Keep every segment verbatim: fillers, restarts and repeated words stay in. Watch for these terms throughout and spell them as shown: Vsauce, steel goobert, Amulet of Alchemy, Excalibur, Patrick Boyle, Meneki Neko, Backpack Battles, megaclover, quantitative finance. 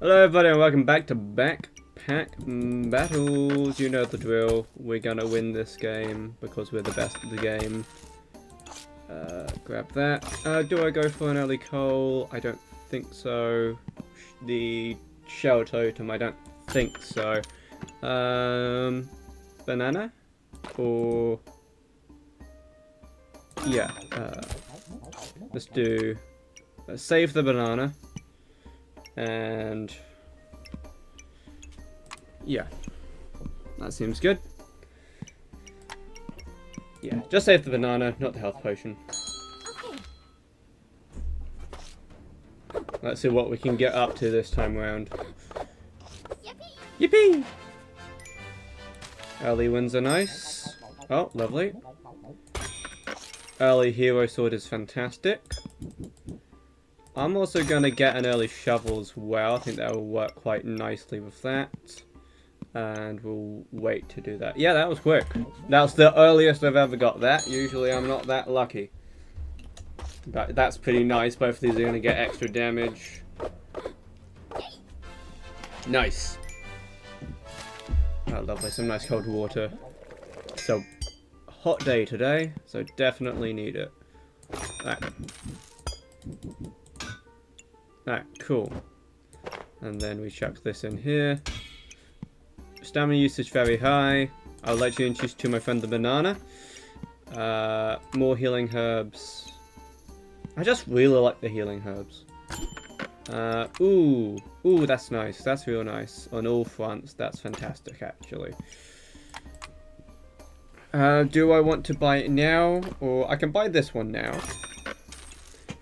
Hello everybody and welcome back to Backpack Battles. You know the drill. We're gonna win this game because we're the best at the game. Uh, grab that. Uh, do I go for an early coal? I don't think so. The shell totem, I don't think so. Um, banana? Or... yeah. Uh, let's do... Let's save the banana. And yeah, that seems good. Yeah, just save the banana, not the health potion. Okay. Let's see what we can get up to this time around. Yippee! Yippee! Early wins are nice. Oh, lovely. Early hero sword is fantastic. I'm also going to get an early shovel as well. I think that will work quite nicely with that. And we'll wait to do that. Yeah, that was quick. That's the earliest I've ever got that. Usually I'm not that lucky. But that's pretty nice. Both of these are going to get extra damage. Nice. Oh, lovely. Some nice cold water. So, hot day today. So, definitely need it. Alright. Alright, cool. And then we chuck this in here. Stamina usage very high. I'll let you introduce to my friend the banana. Uh, more healing herbs. I just really like the healing herbs. Uh, ooh, ooh, that's nice. That's real nice. On all fronts, that's fantastic actually. Uh, do I want to buy it now? Or I can buy this one now.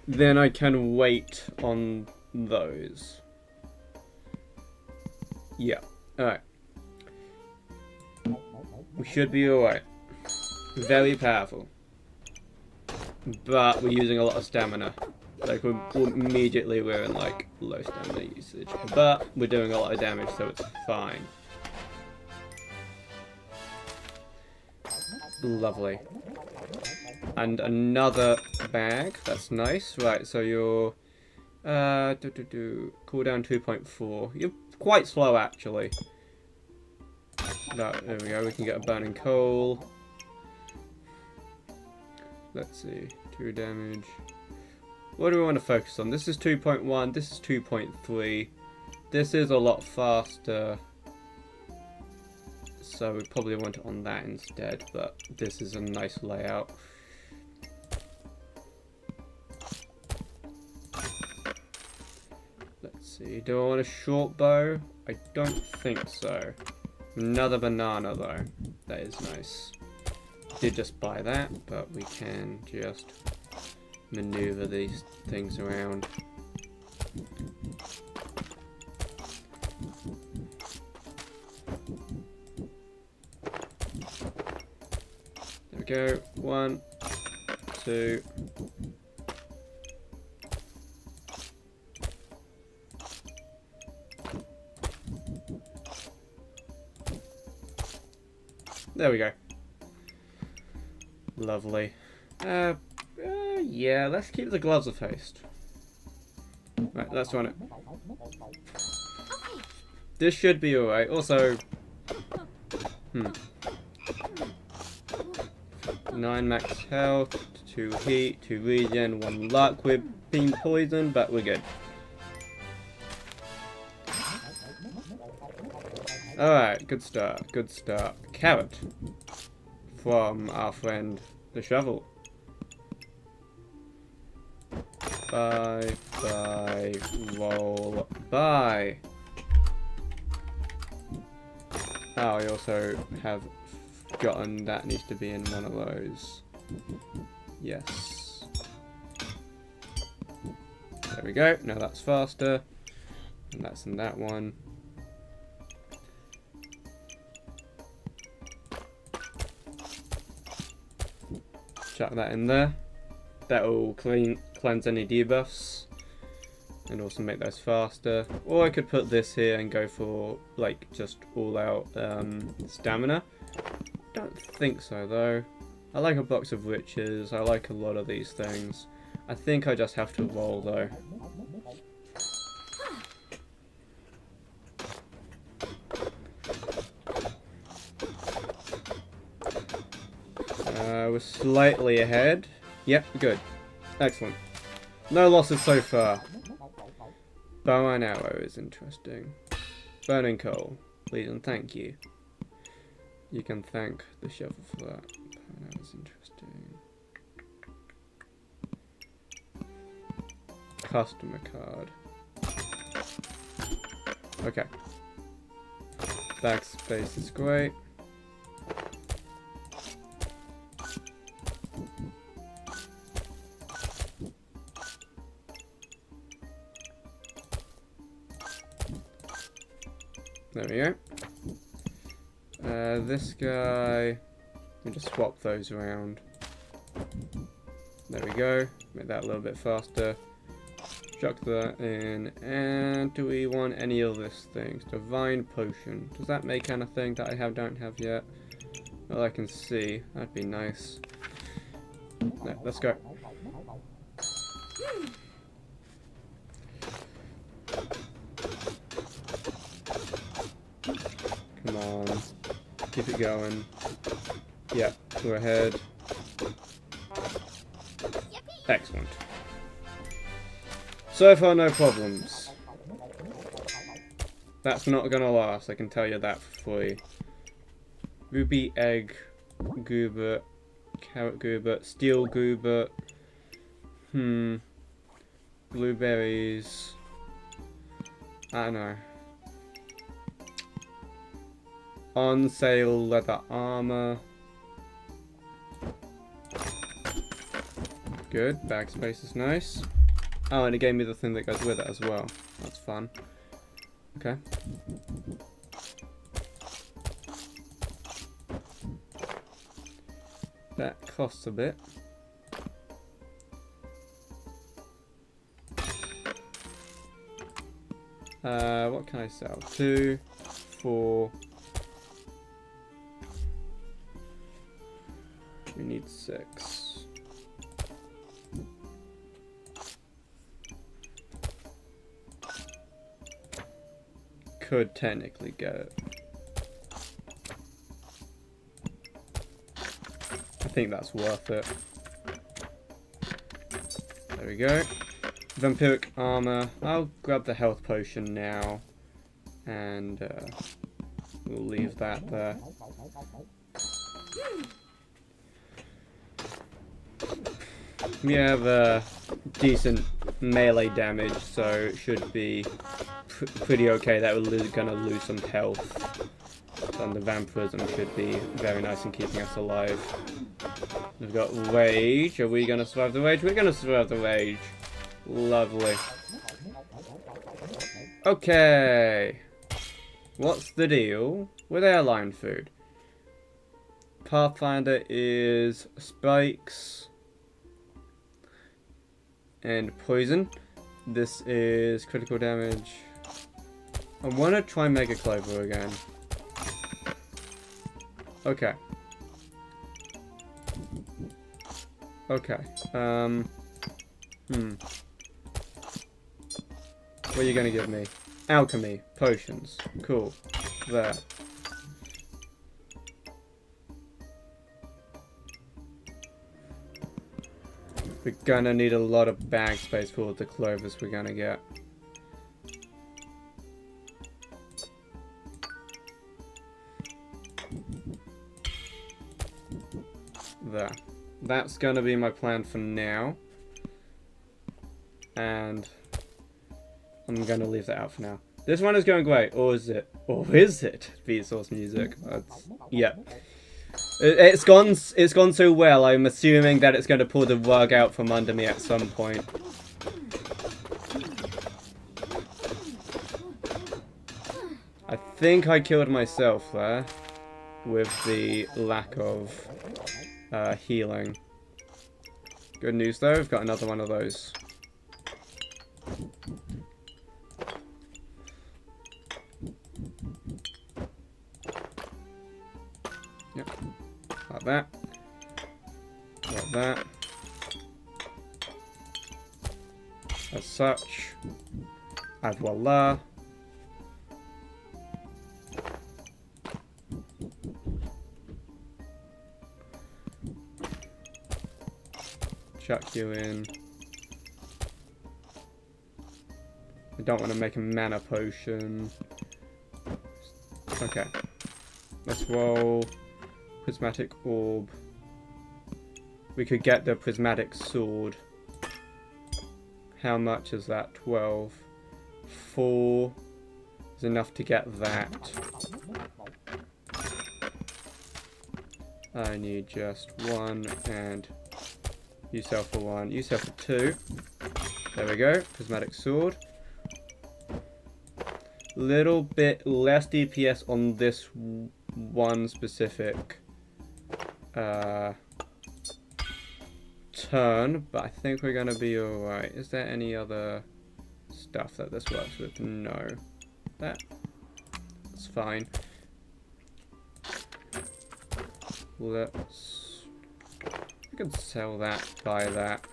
Then I can wait on those. Yeah, alright. We should be alright. Very powerful. But we're using a lot of stamina. Like, we're immediately we're in, like, low stamina usage. But we're doing a lot of damage, so it's fine. Lovely. And another bag, that's nice. Right, so you're uh, do, do, do, cooldown two point four. You're quite slow actually. No, there we go, we can get a burning coal. Let's see, two damage. What do we want to focus on? This is two point one, this is two point three. This is a lot faster. So we probably want it on that instead, but this is a nice layout. See, do I want a short bow? I don't think so. Another banana though. That is nice. Did just buy that, but we can just maneuver these things around. There we go. One, two. There we go. Lovely. Uh, uh, yeah, let's keep the gloves of haste. Right, let's run it. This should be alright. Also, hmm. nine max health, two heat, two regen, one luck. We're being poisoned, but we're good. Alright, good start, good start. Carrot from our friend the shovel. Bye, bye, roll, bye. Oh, I also have forgotten that needs to be in one of those. Yes. There we go, now that's faster. And that's in that one. Chuck that in there. That will clean cleanse any debuffs and also make those faster. Or I could put this here and go for like just all out um, stamina. Don't think so though. I like a box of riches. I like a lot of these things. I think I just have to roll though. we're slightly ahead. Yep, good. Excellent. No losses so far. Bow and arrow is interesting. Burning coal. Please and thank you. You can thank the shovel for that. Bow and arrow is interesting. Customer card. Okay. Backspace is great. There we go. Uh, this guy... Let me just swap those around. There we go. Make that a little bit faster. Chuck that in. And do we want any of this things? Divine Potion. Does that make anything that I have don't have yet? Well, I can see. That'd be nice. No, let's go. Come on. Keep it going. Yeah, we're ahead. Excellent. So far, no problems. That's not gonna last, I can tell you that for free. Ruby egg, goobert, carrot goobert, steel goobert. Hmm. Blueberries. I don't know. On sale leather armor. Good, backspace is nice. Oh, and it gave me the thing that goes with it as well. That's fun. Okay. That costs a bit. Uh, what can I sell? Two, four. We need six. Could technically get it. I think that's worth it. There we go. Vampiric armor. I'll grab the health potion now. And uh, we'll leave that there. We have a decent melee damage, so it should be pretty okay. That we're gonna lose some health, and the vampirism should be very nice in keeping us alive. We've got rage. Are we gonna survive the rage? We're gonna survive the rage. Lovely. Okay. What's the deal with airline food? Pathfinder is spikes and poison. This is critical damage. I want to try megaclover again. Okay. Okay. Um. Hmm. What are you gonna give me? Alchemy potions. Cool. There. We're gonna need a lot of bag space for all the clovers we're gonna get. There. That's gonna be my plan for now. And I'm gonna leave that out for now. This one is going great, or is it? Or is it? Vsauce music. It's, yeah. It, it's gone. It's gone so well. I'm assuming that it's going to pull the rug out from under me at some point. I think I killed myself there with the lack of Uh, healing. Good news though, we've got another one of those. Yep. Like that. Like that. As such. And voila. Chuck you in. I don't want to make a mana potion. Okay. Let's roll. Prismatic orb. We could get the prismatic sword. How much is that? twelve. four is enough to get that. I need just one, and you sell for one. You sell for two. There we go. Prismatic sword. Little bit less D P S on this one specific uh, turn, but I think we're gonna be alright. Is there any other stuff that this works with? No. That. That's fine. Let's... I can sell that, buy that.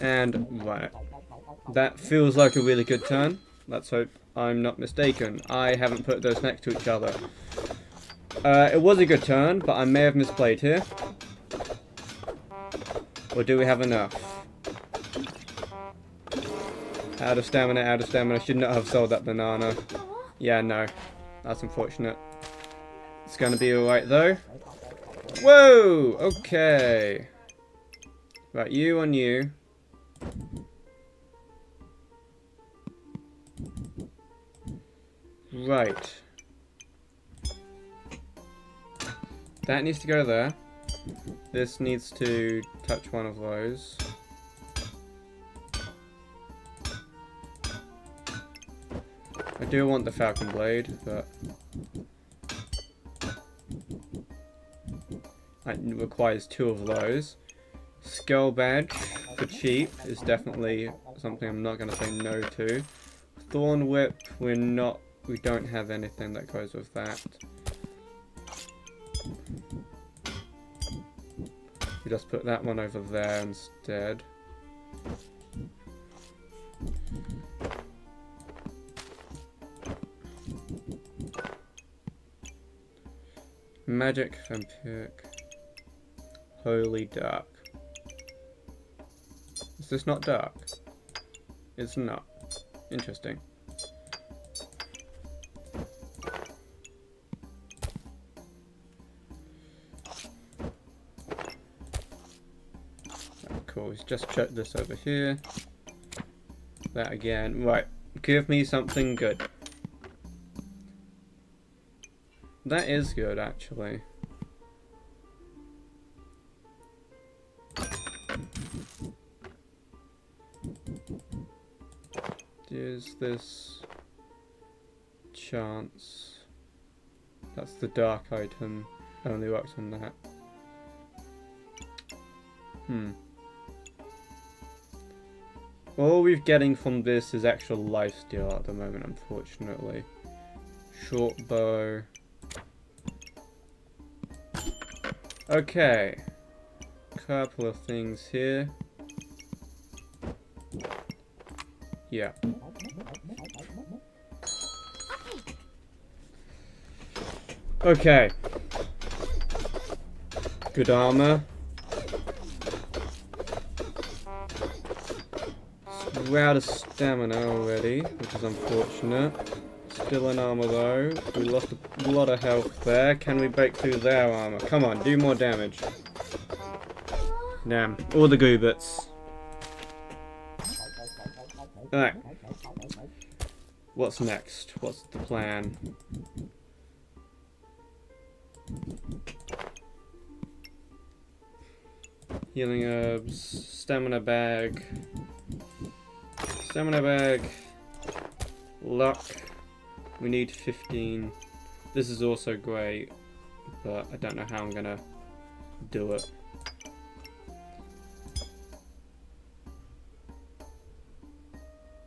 And, right. That feels like a really good turn. Let's hope I'm not mistaken. I haven't put those next to each other. Uh, it was a good turn, but I may have misplayed here. Or do we have enough? Out of stamina, out of stamina. Should not have sold that banana. Yeah, no. That's unfortunate. It's gonna be alright though. Whoa! Okay. Right, you on you. Right. That needs to go there. This needs to touch one of those. I do want the Falcon Blade, but it requires two of those. Skull Badge for cheap is definitely something I'm not going to say no to. Thorn Whip, we're not, we don't have anything that goes with that. We just put that one over there instead. Magic, vampiric, holy dark. Is this not dark? It's not. Interesting. Cool, let's just check this over here. That again. Right, give me something good. That is good, actually. Is this chance? That's the dark item. Only works on that. Hmm. All we're getting from this is actual lifesteal at the moment, unfortunately. Short bow. Okay, couple of things here. Yeah. Okay. Good armor. We're out of stamina already, which is unfortunate. Still in armor though. We lost a lot of health there. Can we break through their armor? Come on, do more damage. Damn. All the gooberts. Alright. What's next? What's the plan? Healing herbs, stamina bag, stamina bag, luck. We need fifteen. This is also great, but I don't know how I'm gonna do it.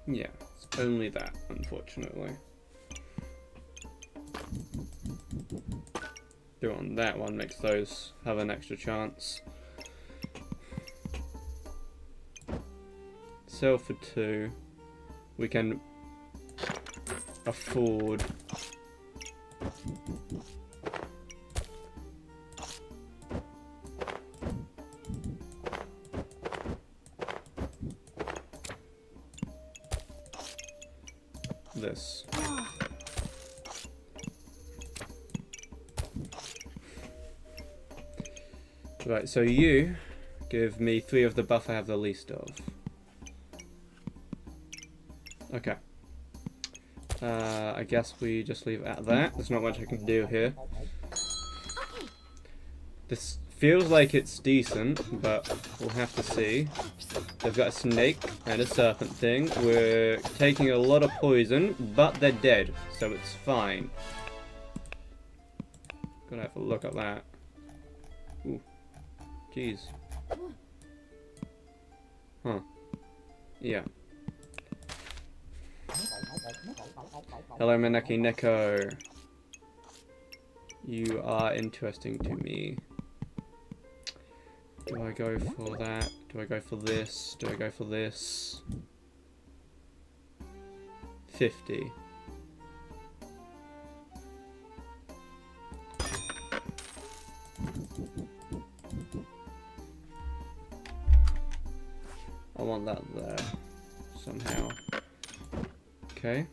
Yeah, it's only that, unfortunately. Doing that one makes those have an extra chance. Sell for two. We can afford. this. Right, so you give me three of the buff I have the least of. Okay. Uh, I guess we just leave it at that. There's not much I can do here. This feels like it's decent, but we'll have to see. They've got a snake and a serpent thing. We're taking a lot of poison, but they're dead, so it's fine. Gonna have a look at that. Ooh. Jeez. Huh. Yeah. Hello, Meneki Neko. You are interesting to me. Do I go for that? Do I go for this? Do I go for this? fifty. I want that there somehow. Okay.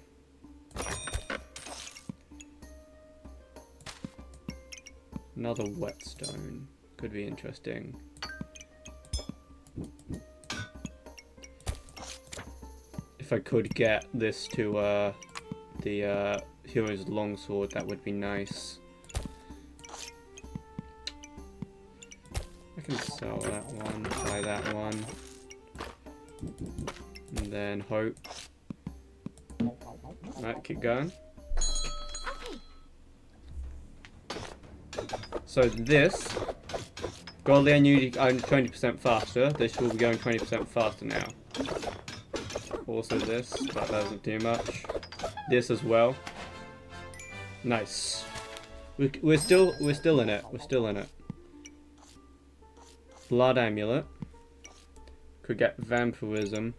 Another whetstone. Could be interesting. If I could get this to uh, the uh, hero's longsword, that would be nice. I can sell that one, buy that one, and then hope. Alright, keep going. So this, Godly and you, I'm twenty percent faster. This will be going twenty percent faster now. Also this, but that doesn't do much. This as well. Nice. We, we're still, we're still in it. We're still in it. Blood amulet. Could get vampirism.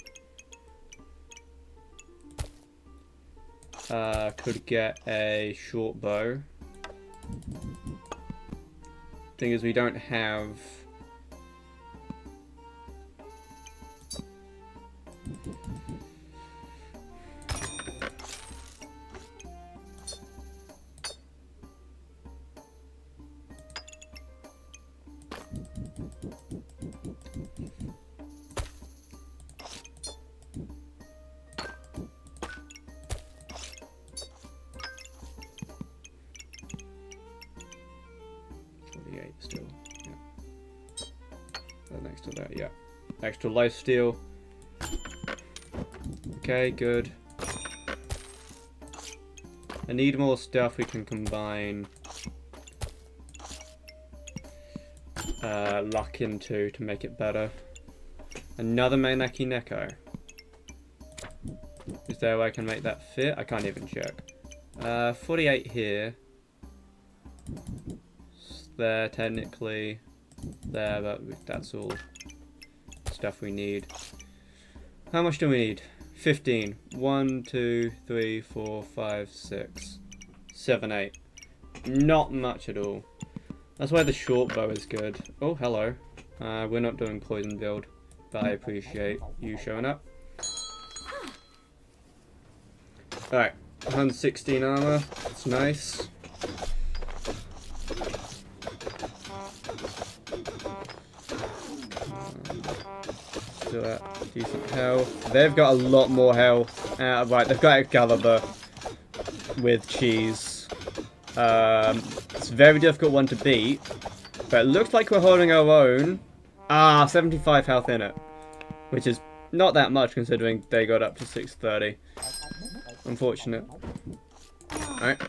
Uh, could get a short bow. Thing is, we don't have still, yeah. Right next to that, yeah. Extra lifesteal. Okay, good. I need more stuff we can combine uh, luck into to make it better. Another Meneki Neko. Is there a way I can make that fit? I can't even check. Uh, forty-eight here. There, technically there, but that's all stuff we need. How much do we need? fifteen. one, two, three, four, five, six, seven, eight. Not much at all. That's why the short bow is good. Oh, hello. Uh, we're not doing poison build, but I appreciate you showing up. Alright, one hundred sixteen armor. That's nice. Do that. Decent health. They've got a lot more health. Uh, right, they've got a Excalibur with cheese. Um, it's a very difficult one to beat, but it looks like we're holding our own. Ah, seventy-five health in it, which is not that much considering they got up to six thirty. Unfortunate. Alright.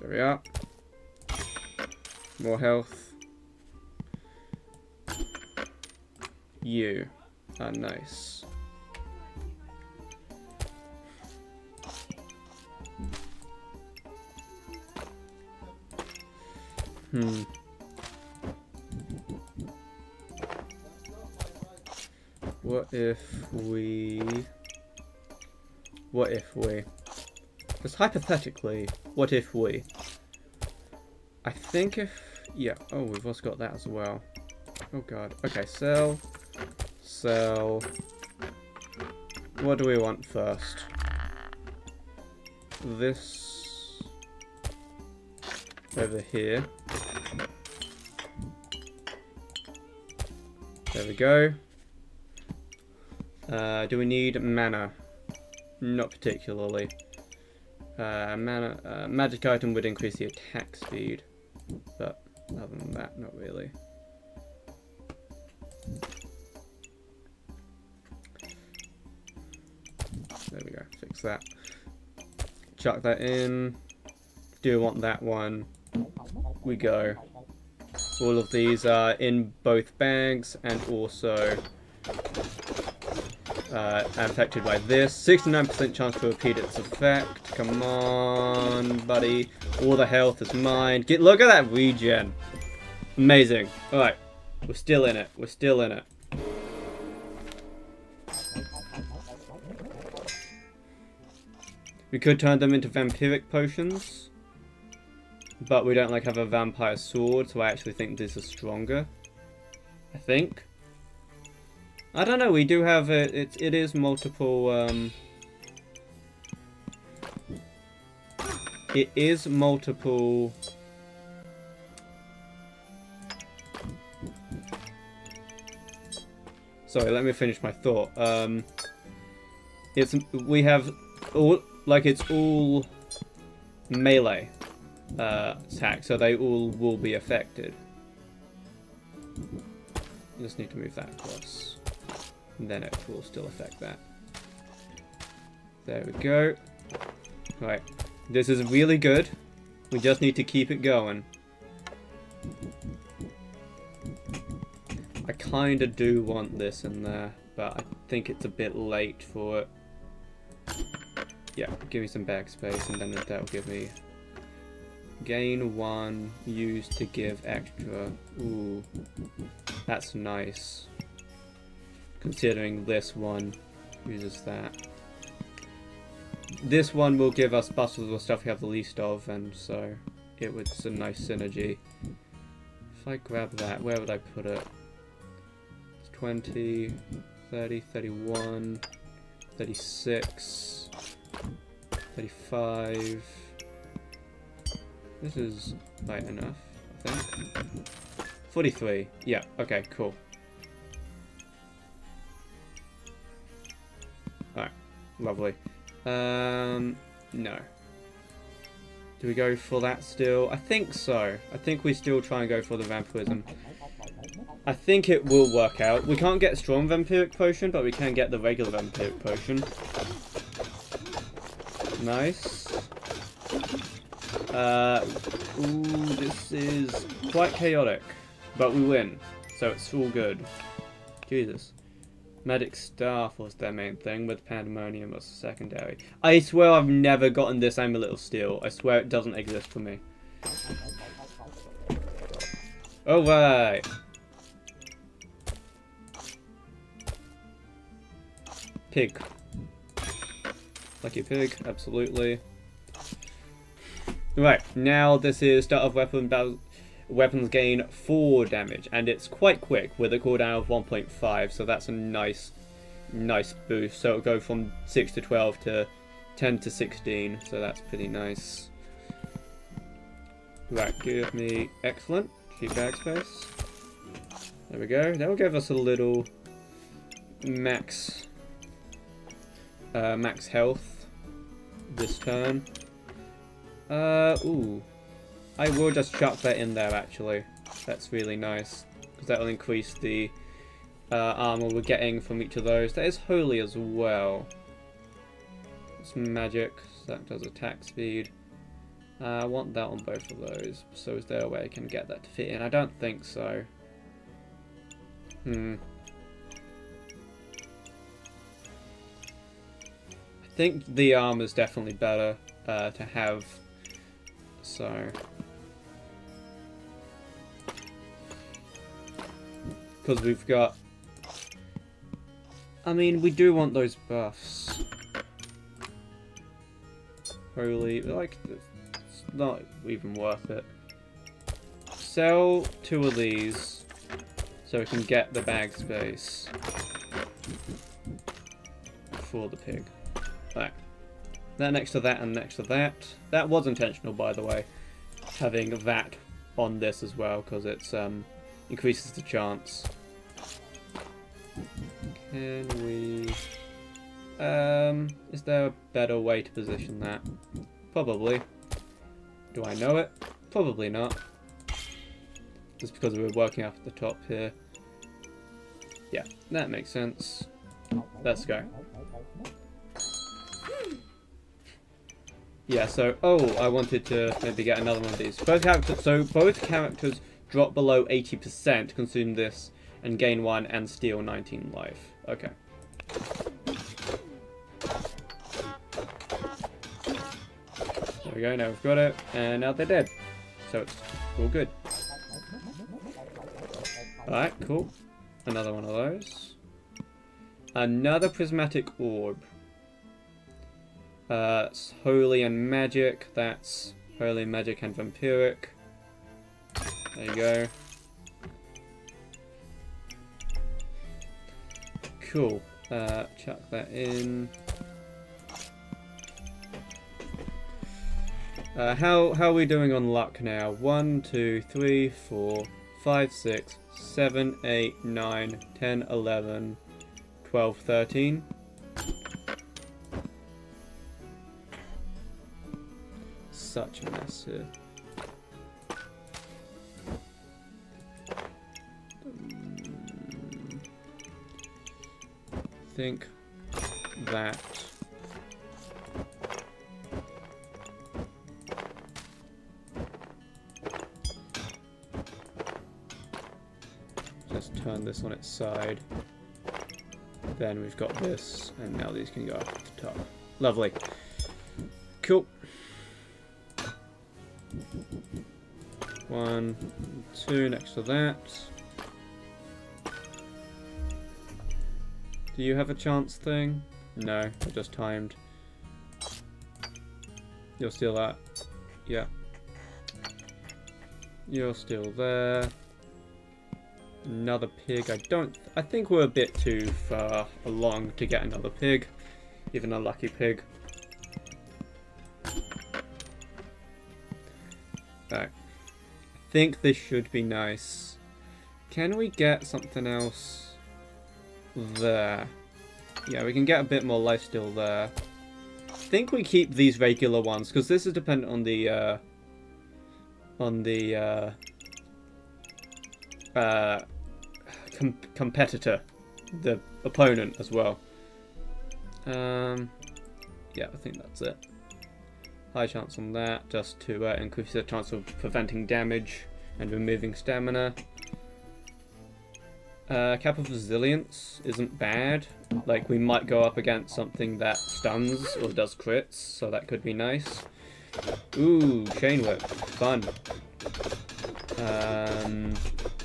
There we are. More health. You are nice. Hmm. What if we... What if we... Just hypothetically, what if we... I think if... Yeah, oh, we've also got that as well. Oh god. Okay, so... Sell, What do we want first? This over here. There we go. Uh, do we need mana? Not particularly. Uh, mana, uh, magic item would increase the attack speed, but other than that, not really. There we go, fix that. Chuck that in. Do want that one. We go. All of these are in both bags and also uh, affected by this. sixty-nine percent chance to repeat its effect. Come on, buddy. All the health is mine. Get, look at that regen. Amazing. Alright, we're still in it. We're still in it. We could turn them into vampiric potions, but we don't like have a vampire sword, so I actually think this is stronger. I think. I don't know. We do have a, it. It is multiple. Um, it is multiple. Sorry, let me finish my thought. Um, it's we have all. Like, it's all melee uh, attacks, so they all will be affected. Just need to move that across. And then it will still affect that. There we go. Right. This is really good. We just need to keep it going. I kind of do want this in there, but I think it's a bit late for it. Yeah, give me some backspace, and then that will give me gain one, use to give extra. Ooh, that's nice. Considering this one uses that. This one will give us bustles or stuff we have the least of, and so it was a nice synergy. If I grab that, where would I put it? It's twenty, thirty, thirty-one, thirty-six... thirty-five. This is light enough, I think. forty-three. Yeah, okay, cool. Alright, lovely. Um, no. Do we go for that still? I think so. I think we still try and go for the vampirism. I think it will work out. We can't get strong vampiric potion, but we can get the regular vampiric potion. Nice. Uh, ooh, this is quite chaotic, but we win, so it's all good. Jesus. Medic Staff was their main thing, with Pandemonium was secondary. I swear I've never gotten this Amulet of Steel. I swear it doesn't exist for me. Alright. Pig. Lucky pig, absolutely. Right, now this is start of weapon battle. Weapons gain four damage, and it's quite quick with a cooldown of one point five, so that's a nice, nice boost. So it'll go from six to twelve to ten to sixteen, so that's pretty nice. Right, give me excellent. Keep bag space. There we go. That will give us a little max, uh, max health this turn. Uh, ooh. I will just chuck that in there, actually. That's really nice, because that will increase the uh, armor we're getting from each of those. That is holy as well. It's magic, so that does attack speed. Uh, I want that on both of those. So is there a way I can get that to fit in? I don't think so. Hmm. I think the armor's definitely better uh, to have, so. Because we've got, I mean, we do want those buffs. Holy, like, it's not even worth it. Sell two of these so we can get the bag space. for the pig. Right. That next to that and next to that. That was intentional, by the way, having that on this as well, because it um, increases the chance. Can we... Um, is there a better way to position that? Probably. Do I know it? Probably not. Just because we were working off the top here. Yeah, that makes sense. Let's go. Yeah, so, oh, I wanted to maybe get another one of these. Both characters, so both characters drop below eighty percent, consume this, and gain one, and steal nineteen life. Okay. There we go, now we've got it, and now they're dead. So it's all good. Alright, cool. Another one of those. Another prismatic orb. Uh, it's holy and magic. That's holy, magic, and vampiric. There you go. Cool. Uh, chuck that in. Uh, how how are we doing on luck now? One, two, three, four, five, six, seven, eight, nine, ten, eleven, twelve, thirteen. Such a mess here. Um, think that. Just turn this on its side. Then we've got this, and now these can go up at the top. Lovely. Cool. One, two next to that. Do you have a chance thing? No, I just timed. You'll steal that. Yeah. You're still there. Another pig. I don't... I think we're a bit too far along to get another pig. Even a lucky pig. Right. I think this should be nice. Can we get something else there? Yeah, we can get a bit more lifesteal there. I think we keep these regular ones because this is dependent on the uh, on the uh, uh, com competitor, the opponent as well. Um, yeah, I think that's it. High chance on that, just to uh, increase the chance of preventing damage and removing stamina. Uh, cap of resilience isn't bad. Like, we might go up against something that stuns or does crits, so that could be nice. Ooh, chainwork, fun. Um,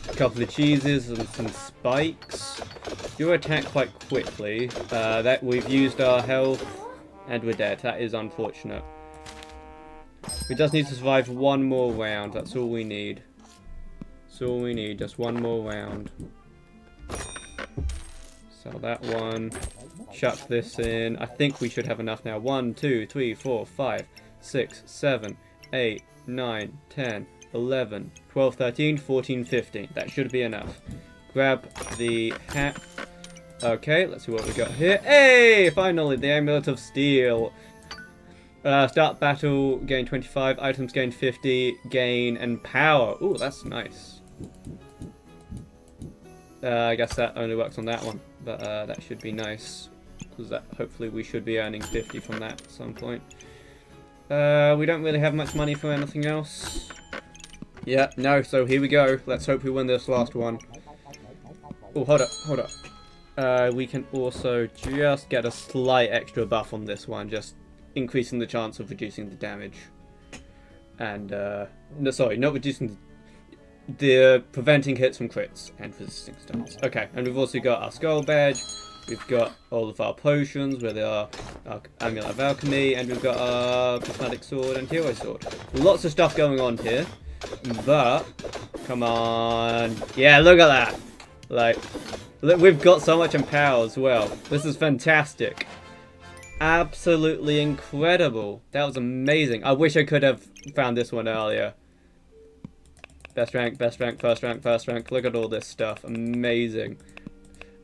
a couple of cheeses and some spikes. You attack quite quickly. Uh, that we've used our health and we're dead. That is unfortunate. We just need to survive one more round, that's all we need. That's all we need, just one more round. Sell that one. Chuck this in. I think we should have enough now. One, two, three, four, five, six, seven, eight, nine, ten, eleven, twelve, thirteen, fourteen, fifteen. That should be enough. Grab the hat. Okay, let's see what we got here. Hey! Finally, the Amulet of Steel. Uh, start battle, gain twenty-five, items gain fifty, gain and power. Ooh, that's nice. Uh, I guess that only works on that one, but uh, that should be nice. Because that hopefully we should be earning fifty from that at some point. Uh, we don't really have much money for anything else. Yeah, no, so here we go. Let's hope we win this last one. Oh, hold up, hold up. Uh, we can also just get a slight extra buff on this one, just... increasing the chance of reducing the damage, and uh, no, sorry, not reducing the, the uh, preventing hits from crits and resisting stuns. Okay, and we've also got our skull badge, we've got all of our potions with our, our Amulet of Alchemy, and we've got our prismatic sword and hero sword. Lots of stuff going on here, but come on, yeah, look at that! Like, look, we've got so much in power as well. This is fantastic. absolutely incredible. That was amazing. I wish I could have found this one earlier. Best rank, best rank, first rank, first rank. Look at all this stuff. Amazing.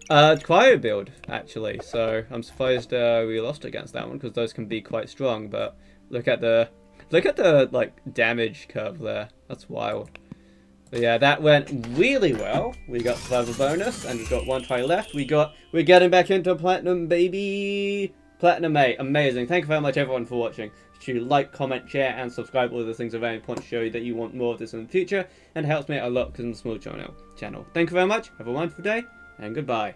Uh, cryo build, actually. So I'm surprised uh, we lost against that one because those can be quite strong. But look at the, look at the like damage curve there. That's wild. But yeah, that went really well. We got clever bonus, and we've got one try left. We got, we're getting back into platinum, baby. Platinum eight, amazing. Thank you very much, everyone, for watching. To like, comment, share, and subscribe. All those things are very important to show you that you want more of this in the future, and helps me a lot because I'm a small channel. Channel. Thank you very much. Have a wonderful day, and goodbye.